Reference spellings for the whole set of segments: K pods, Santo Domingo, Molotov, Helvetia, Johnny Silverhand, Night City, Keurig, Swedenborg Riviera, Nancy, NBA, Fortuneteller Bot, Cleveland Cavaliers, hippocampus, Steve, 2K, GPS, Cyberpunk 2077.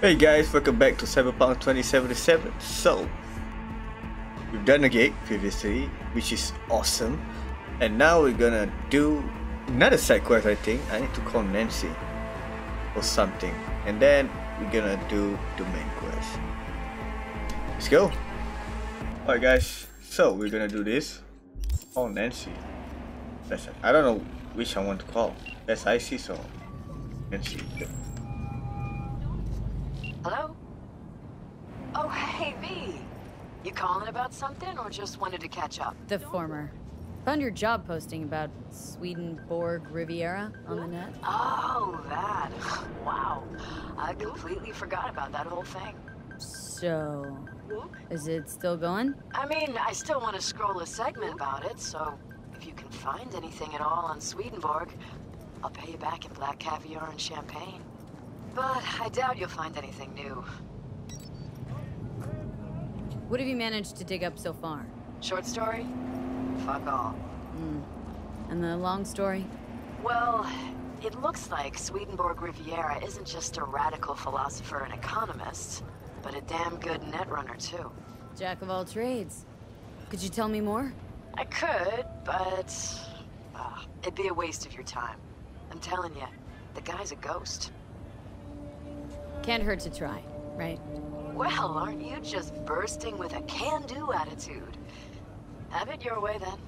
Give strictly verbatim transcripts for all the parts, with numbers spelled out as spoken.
Hey guys, welcome back to Cyberpunk twenty seventy-seven. So, we've done a gig previously, which is awesome. And now we're gonna do another side quest, I think. I need to call Nancy or something. And then we're gonna do the main quest. Let's go. Alright guys, so we're gonna do this. Oh, Nancy. That's it. I don't know which I want to call. That's Icy, so Nancy. Hello? Oh, hey, V. You calling about something or just wanted to catch up? The former. Found your job posting about Swedenborg Riviera on the net. Oh, that. Wow. I completely forgot about that whole thing. So, is it still going? I mean, I still want to scroll a segment about it, so if you can find anything at all on Swedenborg, I'll pay you back in black caviar and champagne. But I doubt you'll find anything new. What have you managed to dig up so far? Short story? Fuck all. Mm. And the long story? Well, it looks like Swedenborg Riviera isn't just a radical philosopher and economist, but a damn good netrunner, too. Jack of all trades. Could you tell me more? I could, but uh, it'd be a waste of your time. I'm telling you, the guy's a ghost. Can't hurt to try, right? Well, aren't you just bursting with a can-do attitude? Have it your way, then.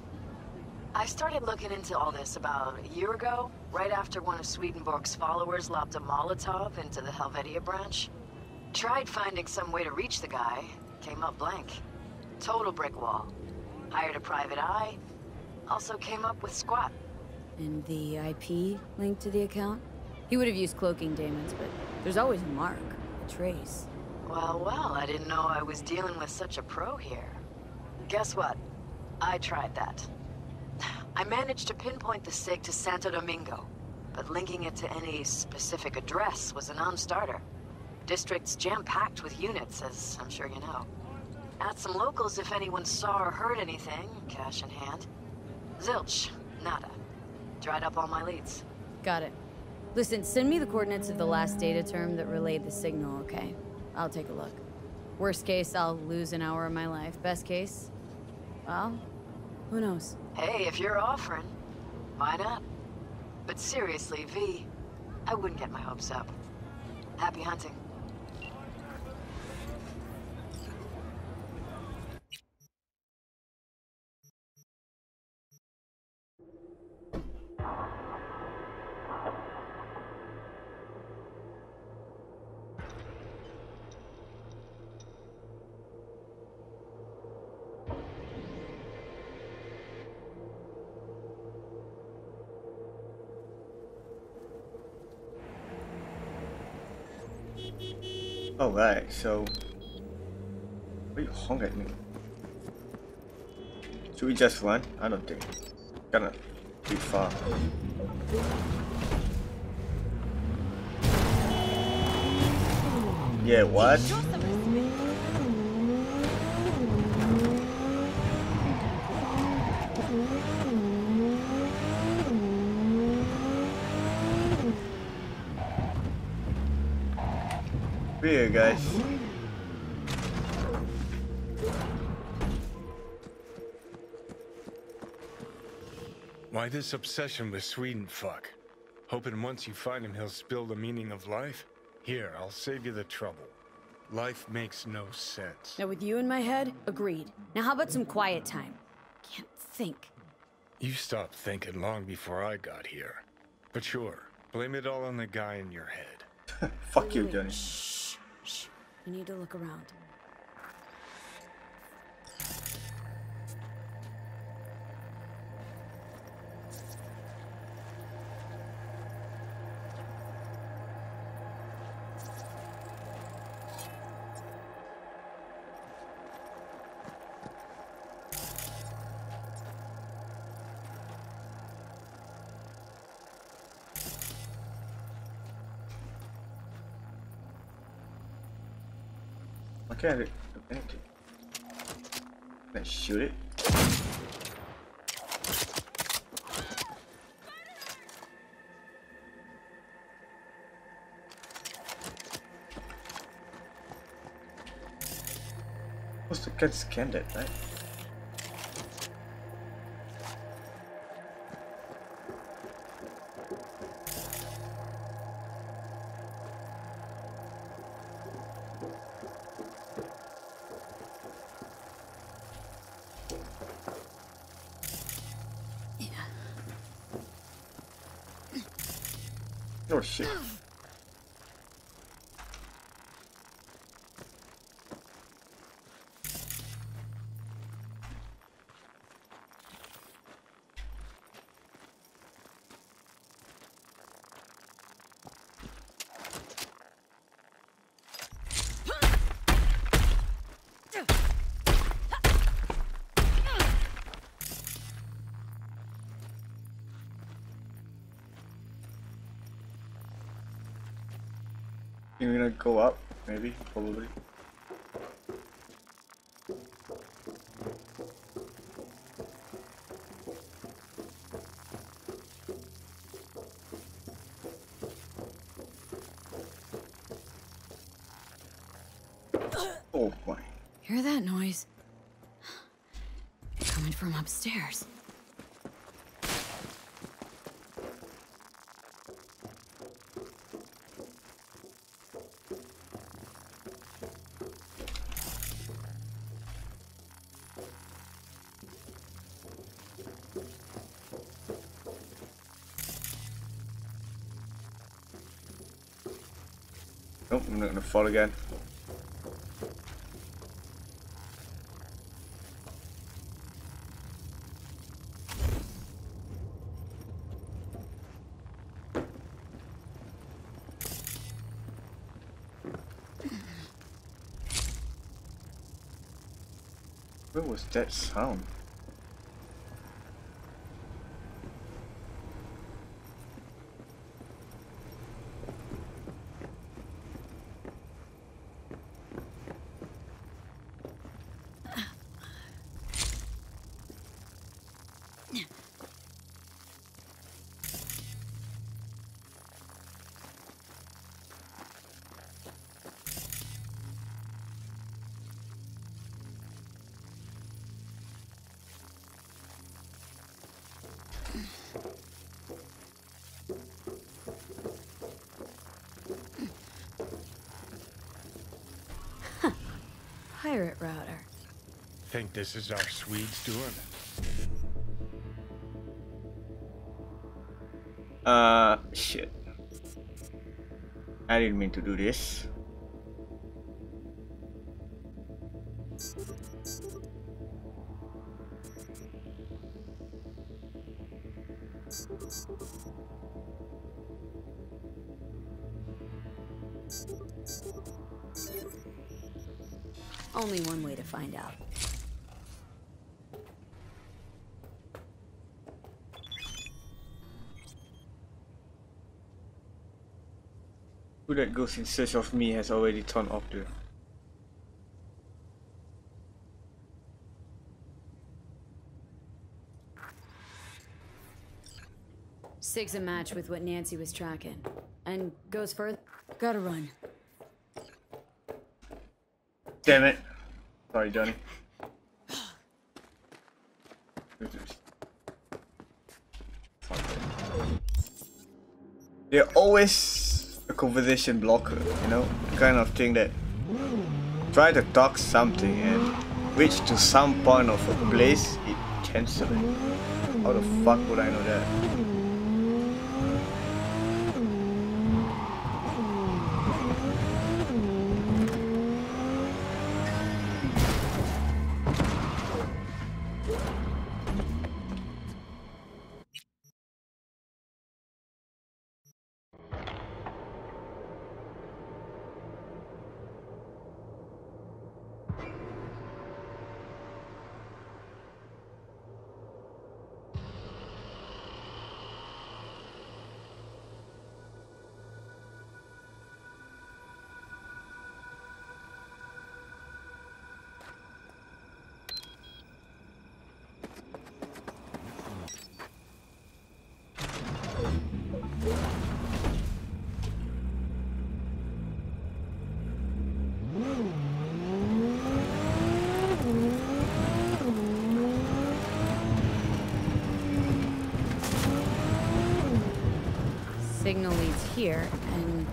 I started looking into all this about a year ago, right after one of Swedenborg's followers lobbed a Molotov into the Helvetia branch. Tried finding some way to reach the guy, came up blank. Total brick wall. Hired a private eye, also came up with squat. And the I P linked to the account? He would have used cloaking daemons, but there's always a mark, a trace. Well, well, I didn't know I was dealing with such a pro here. Guess what? I tried that. I managed to pinpoint the sig to Santo Domingo, but linking it to any specific address was a non-starter. District's jam-packed with units, as I'm sure you know. Asked some locals if anyone saw or heard anything, cash in hand. Zilch, nada. Dried up all my leads. Got it. Listen, send me the coordinates of the last data term that relayed the signal, okay? I'll take a look. Worst case, I'll lose an hour of my life. Best case, well, who knows? Hey, if you're offering, why not? But seriously, V, I wouldn't get my hopes up. Happy hunting. Alright, so are you honking at me? Should we just run? I don't think. Kinda too far. Yeah, what? Here, guys. Why this obsession with Sweden, fuck? Hoping once you find him, he'll spill the meaning of life? Here, I'll save you the trouble. Life makes no sense. Now, with you in my head, agreed. Now, how about some quiet time? Can't think. You stopped thinking long before I got here. But sure, blame it all on the guy in your head. Fuck you, Johnny. You need to look around. Can't it? Empty. Let's shoot it. Must have got scammed at night. Oh shit. You're gonna go up, maybe, probably. Oh boy. Hear that noise? Coming from upstairs. Nope, I'm not gonna fall again. Where was that sound? Pirate router. Think this is our Swedes doing? Uh, shit. I didn't mean to do this. Only one way to find out. Who that goes in search of me has already torn off the... Sig's a match with what Nancy was tracking. And goes further. Gotta run. Damn it. Sorry, Johnny. They're always a conversation blocker, you know? The kind of thing that try to talk something and reach to some point of a place, it cancels it. How the fuck would I know that? signal leads here and,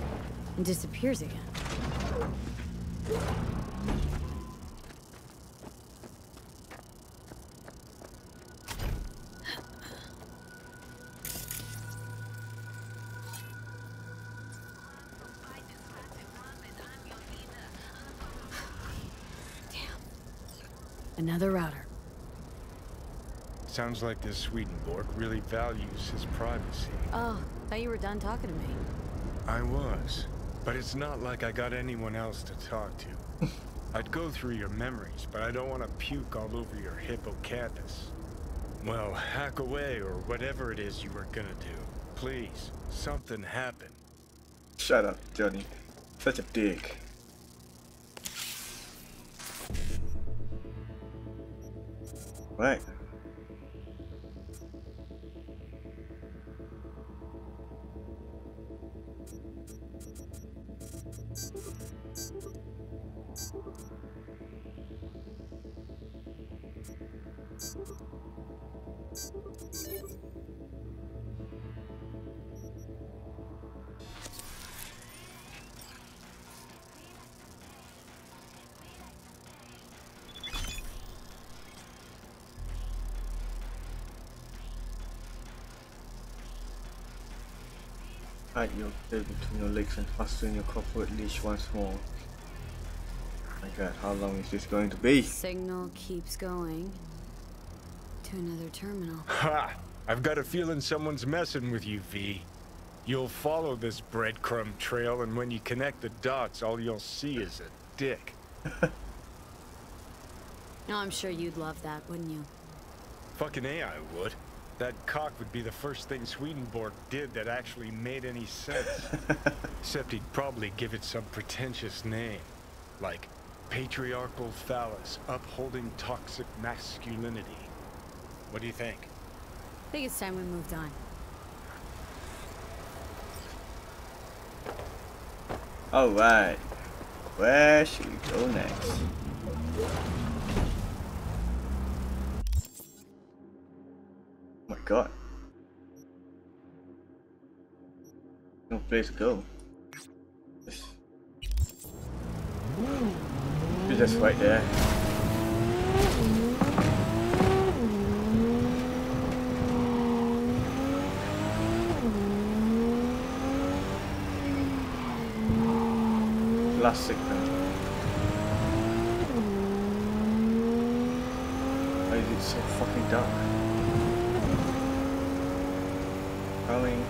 and disappears again. Another router. Sounds like this Swedenborg really values his privacy. Oh, thought you were done talking to me. I was, but it's not like I got anyone else to talk to. I'd go through your memories, but I don't want to puke all over your hippocampus. Well, hack away or whatever it is you were gonna do. Please, something happened. Shut up, Johnny. Such a dick. Right. Hide your tail between your legs and fasten your corporate leash once more. My god, how long is this going to be? Signal keeps going to another terminal. Ha! I've got a feeling someone's messing with you, V. You'll follow this breadcrumb trail, and when you connect the dots, all you'll see is a dick. No, I'm sure you'd love that, wouldn't you? Fucking A, I would. That cock would be the first thing Swedenborg did that actually made any sense. Except he'd probably give it some pretentious name. Like, patriarchal phallus upholding toxic masculinity. What do you think? I think it's time we moved on. Alright. Where should we go next? God. No place to go. It's just right there. Last signal. Why is it so fucking dark? Coming.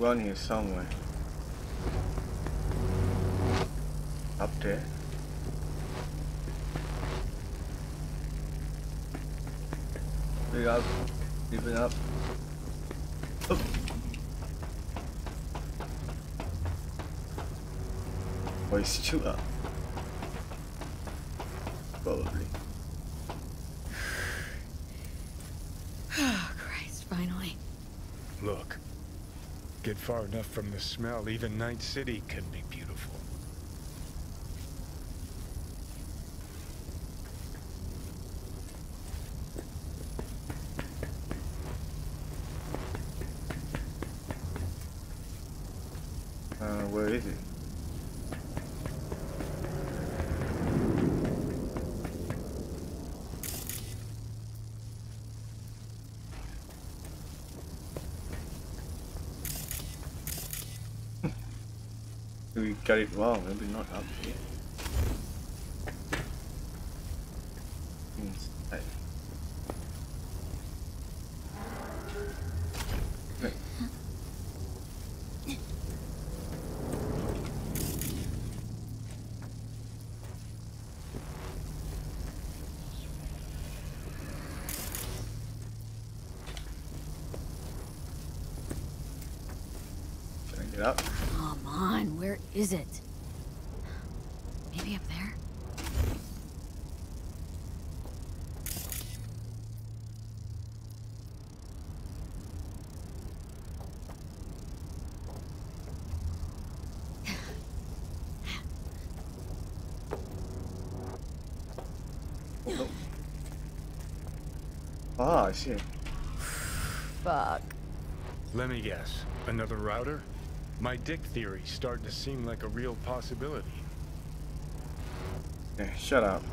We're on here somewhere. Up there. Keep it up. Keep it up. Oh. Or is two up? Probably. Oh, Christ, finally. Look. Get far enough from the smell, even Night City can be beautiful. Uh, where is it? We got it wrong, maybe not up here. Inside. Right. Can I get up? Come on, where is it? Maybe up there? Oh, oh. Ah, I see. Fuck. Let me guess. Another router? My dick theory's starting to seem like a real possibility. Yeah, shut up.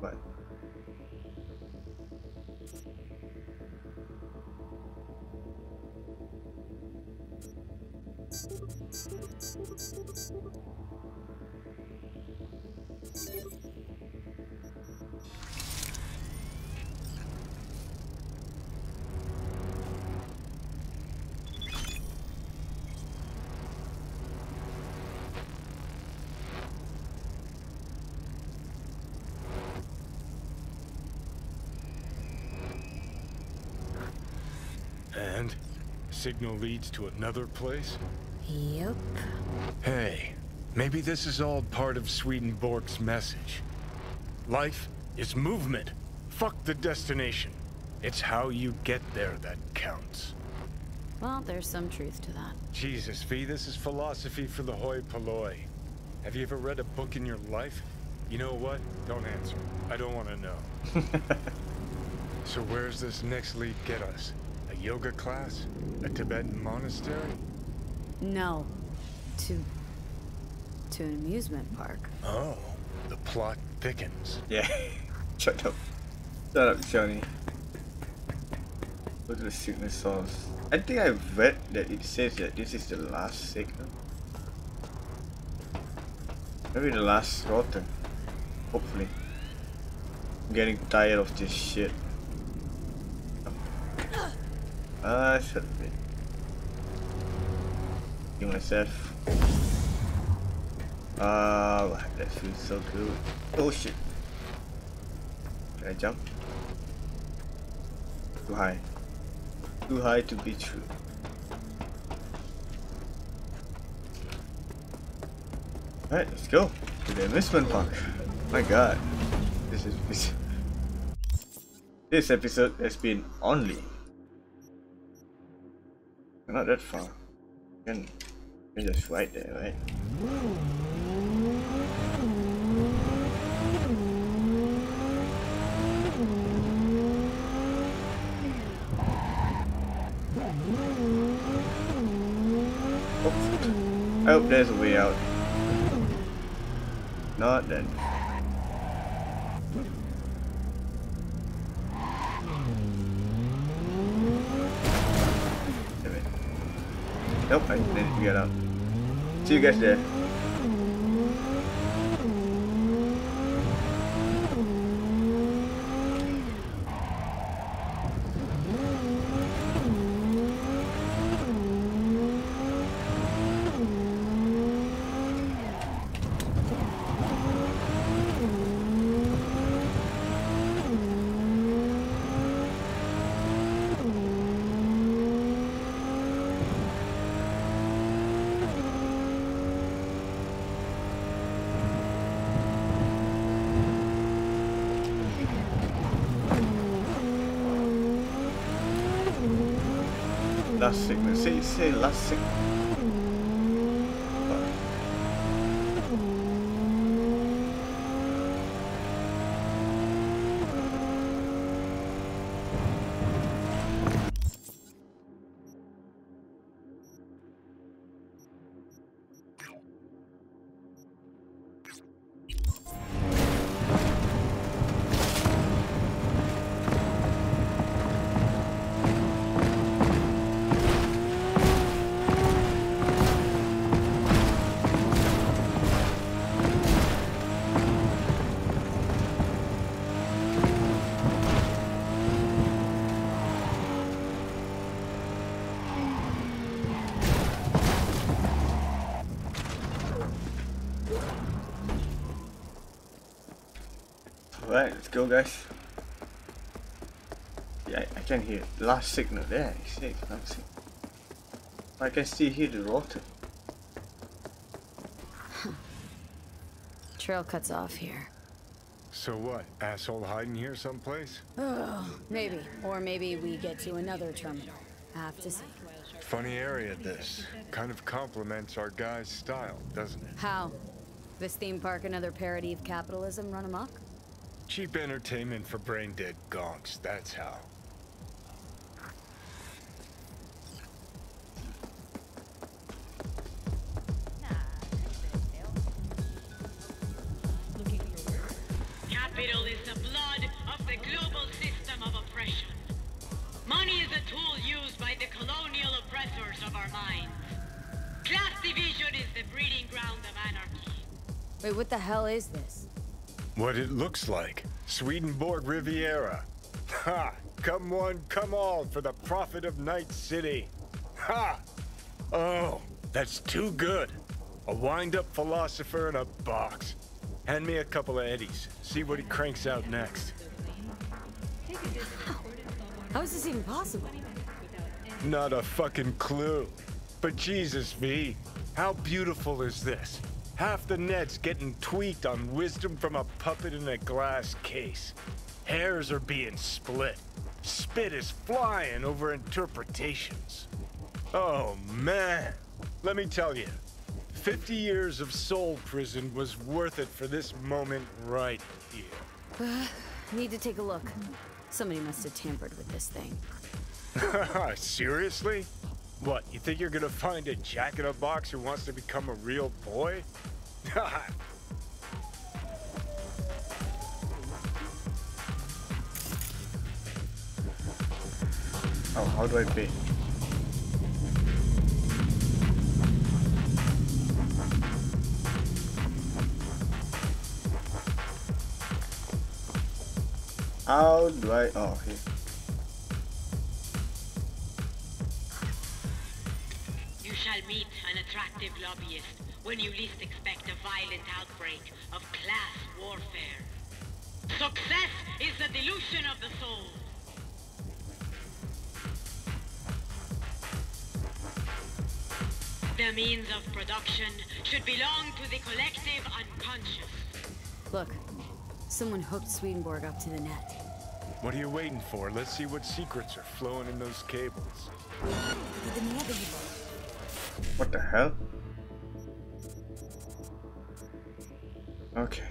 What? And signal leads to another place? Yep. Hey, maybe this is all part of Swedenborg's message. Life is movement. Fuck the destination. It's how you get there that counts. Well, there's some truth to that. Jesus, V, this is philosophy for the hoi polloi. Have you ever read a book in your life? You know what? Don't answer. I don't want to know. So where's this next lead get us? A yoga class? A Tibetan monastery? No. To... to an amusement park. Oh. The plot thickens. Yeah. Shut up. Shut up, Johnny. Go to the sickness source. I think I've read that it says that this is the last signal. Maybe the last rotten. Hopefully. I'm getting tired of this shit. I uh, should be. You myself. Uh, that feels so good. Oh shit. Can I jump? Too high. Too high to be true. Alright, let's go to the amusement park. My god. This is this. This episode has been only. Not that far. You can just right there, right? Oh, I hope there's a way out. Not that. Nope, I didn't get out. See you guys there. last signal. See, see, last signal. Right, let's go, guys. Yeah, I can hear it. Last signal there. You see, I can see. I can still hear the water. Trail cuts off here. So what? Asshole hiding here someplace? Oh, maybe. Or maybe we get to another terminal. I have to see. Funny area, this. Kind of complements our guy's style, doesn't it? How? This theme park another parody of capitalism run amok? Cheap entertainment for brain-dead gonks, that's how. Capital is the blood of the global system of oppression. Money is a tool used by the colonial oppressors of our minds. Class division is the breeding ground of anarchy. Wait, what the hell is this? What it looks like. Swedenborg Riviera. Ha! Come one, come all for the profit of Night City. Ha! Oh, that's too good. A wind-up philosopher in a box. Hand me a couple of eddies. See what he cranks out next. How? How is this even possible? Not a fucking clue. But Jesus, V, how beautiful is this? Half the net's getting tweaked on wisdom from a puppet in a glass case. Hairs are being split. Spit is flying over interpretations. Oh, man. Let me tell you, fifty years of soul prison was worth it for this moment right here. Uh, need to take a look. Somebody must have tampered with this thing. Seriously? What, you think you're gonna find a jack-in-a-box who wants to become a real boy? Oh, how do I pay? How do I... Oh, okay. Meet an attractive lobbyist when you least expect a violent outbreak of class warfare. Success is the delusion of the soul. The means of production should belong to the collective unconscious. Look, someone hooked Swedenborg up to the net. What are you waiting for? Let's see what secrets are flowing in those cables. What the hell? Okay.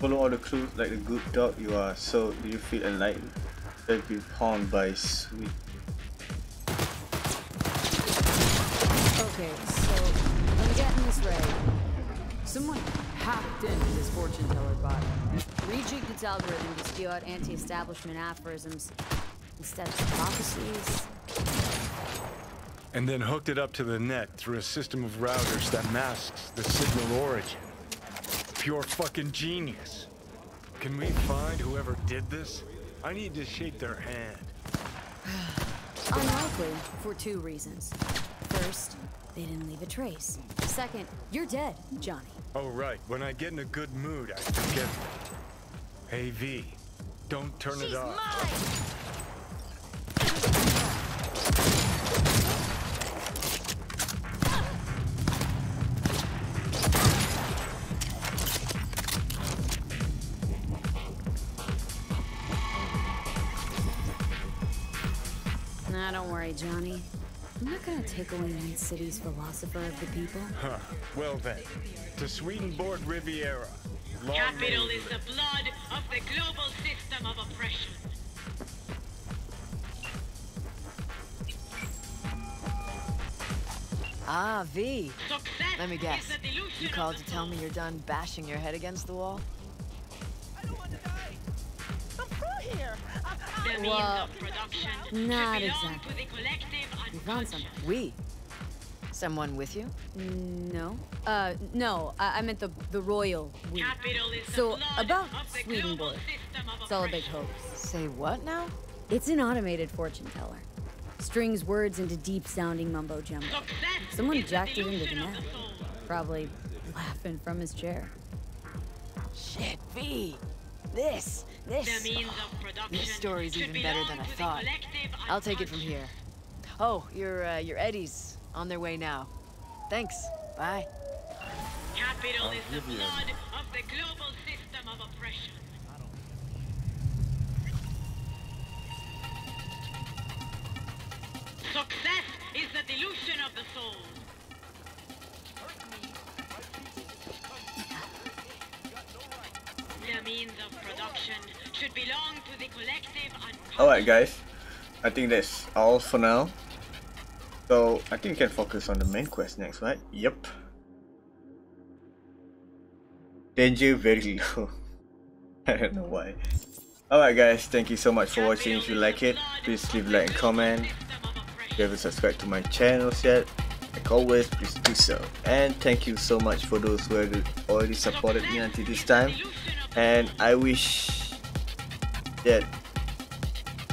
Follow all the clues like the good dog you are, so you feel enlightened. Don't be pawned by sweet. Okay, so I'm getting this right. Someone hacked into this fortune teller bot, rejigged its algorithm to spew out anti-establishment aphorisms instead of prophecies, and then hooked it up to the net through a system of routers that masks the signal origin. Pure fucking genius. Can we find whoever did this? I need to shake their hand. Unlikely for two reasons. First, they didn't leave a trace. Second, you're dead, Johnny. Oh, right. When I get in a good mood, I forget. Hey, V, don't turn She's it off. Mine! Nah, don't worry, Johnny. I'm not gonna take away Night City's philosopher of the people. Huh. Well then, to Swedenborg Riviera. Long Capital is the blood of the global system of oppression. Ah, V. Success Let me guess. You called to tell me you're done bashing your head against the wall? I don't want to die. I'm through here. The means of production not exactly. To the collective you found someone. We? Someone with you? No. Uh, no. I, I meant the the royal we. So, about Swedenborg. It's all a big hoax. Say what now? It's an automated fortune teller. Strings words into deep-sounding mumbo-jumbo. Someone jacked it into the net. Probably laughing from his chair. Shit, V! This, this, oh, this story's even better than I thought. I'll take it from here. Oh, your, uh, your Eddies on their way now. Thanks. Bye. Capital is the blood of the global system of oppression. Success is the delusion of the soul. The means of production should belong to the collective unconscious. Alright guys, I think that's all for now. So I think we can focus on the main quest next, right? Yep. Danger very low. I don't know why. Alright guys, thank you so much for watching. If you like it, please leave a like and comment. If you haven't subscribed to my channels yet, like always, please do so. And thank you so much for those who have already supported me until this time. And I wish that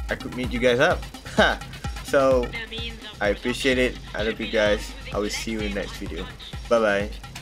I could meet you guys up. Ha! So I appreciate it. I love you guys. I will see you in the next video. Bye bye.